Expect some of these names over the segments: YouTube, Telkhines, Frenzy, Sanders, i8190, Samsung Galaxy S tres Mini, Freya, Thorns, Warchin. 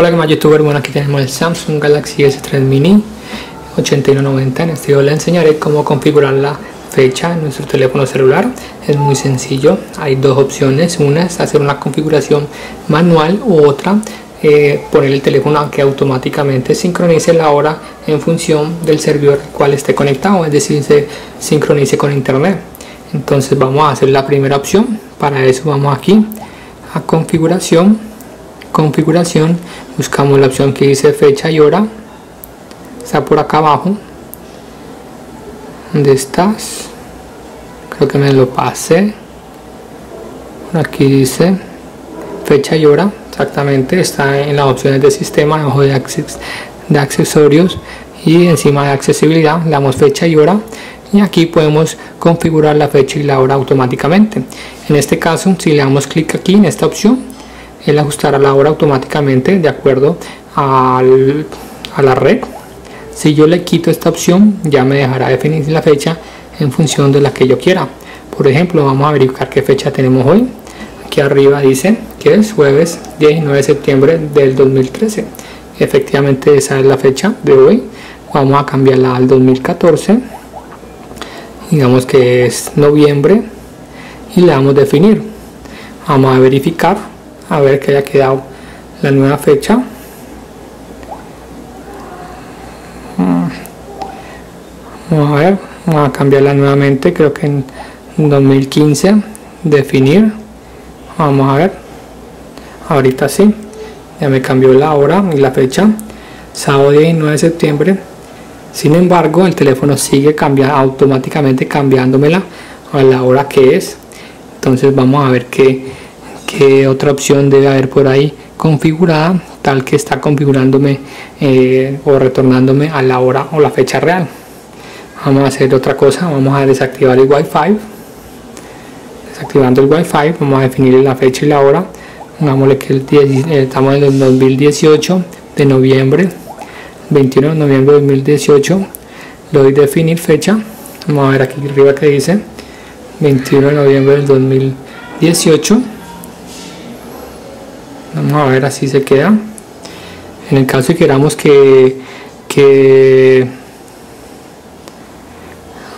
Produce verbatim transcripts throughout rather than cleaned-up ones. Hola, que más youtuber. Bueno, aquí tenemos el Samsung Galaxy S tres Mini ochenta y uno noventa. En este video les enseñaré cómo configurar la fecha en nuestro teléfono celular. Es muy sencillo, hay dos opciones: una es hacer una configuración manual, u otra eh, poner el teléfono a que automáticamente sincronice la hora en función del servidor al cual esté conectado, es decir, se sincronice con internet. Entonces vamos a hacer la primera opción. Para eso vamos aquí a configuración, configuración, buscamos la opción que dice fecha y hora, está por acá abajo. ¿Dónde estás? Creo que me lo pasé. Por aquí dice fecha y hora, exactamente, está en las opciones de sistema, abajo de, acces de accesorios y encima de accesibilidad le damos fecha y hora. Y aquí podemos configurar la fecha y la hora automáticamente. En este caso, si le damos clic aquí en esta opción, él ajustará la hora automáticamente de acuerdo al, a la red. Si yo le quito esta opción, ya me dejará definir la fecha en función de la que yo quiera. Por ejemplo, vamos a verificar qué fecha tenemos hoy. Aquí arriba dice que es jueves diecinueve de septiembre del dos mil trece. Efectivamente, esa es la fecha de hoy. Vamos a cambiarla al dos mil catorce. Digamos que es noviembre y le damos definir. Vamos a verificar a ver que haya quedado la nueva fecha. Vamos a ver, vamos a cambiarla nuevamente, creo que en dos mil quince, definir. Vamos a ver, ahorita sí, ya me cambió la hora y la fecha, sábado diecinueve de septiembre. Sin embargo, el teléfono sigue cambiando automáticamente, cambiándomela a la hora que es. Entonces vamos a ver qué, qué otra opción debe haber por ahí configurada, tal que está configurándome eh, o retornándome a la hora o la fecha real. Vamos a hacer otra cosa, vamos a desactivar el Wi-Fi. Desactivando el Wi-Fi, vamos a definir la fecha y la hora. Pongámosle que el estamos en el dos mil dieciocho de noviembre. veintiuno de noviembre de dos mil dieciocho, le doy definir fecha. Vamos a ver aquí arriba que dice veintiuno de noviembre del dos mil dieciocho. Vamos a ver, así se queda. En el caso que queramos que, que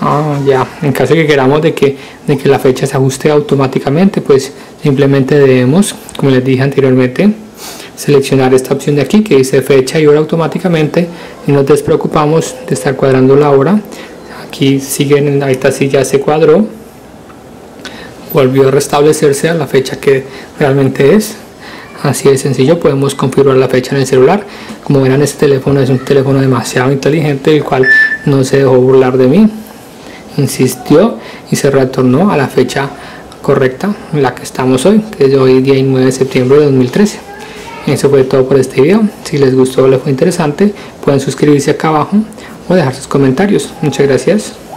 ah, ya, en caso que queramos de que, de que la fecha se ajuste automáticamente, pues simplemente debemos, como les dije anteriormente, seleccionar esta opción de aquí que dice fecha y hora automáticamente y nos despreocupamos de estar cuadrando la hora. Aquí siguen, ahí está, sí, ya se cuadró, volvió a restablecerse a la fecha que realmente es. Así de sencillo podemos configurar la fecha en el celular. Como verán, este teléfono es un teléfono demasiado inteligente, el cual no se dejó burlar de mí, insistió y se retornó a la fecha correcta en la que estamos hoy, que es hoy diecinueve de septiembre de dos mil trece. Eso fue todo por este video. Si les gustó o les fue interesante, pueden suscribirse acá abajo o dejar sus comentarios. Muchas gracias.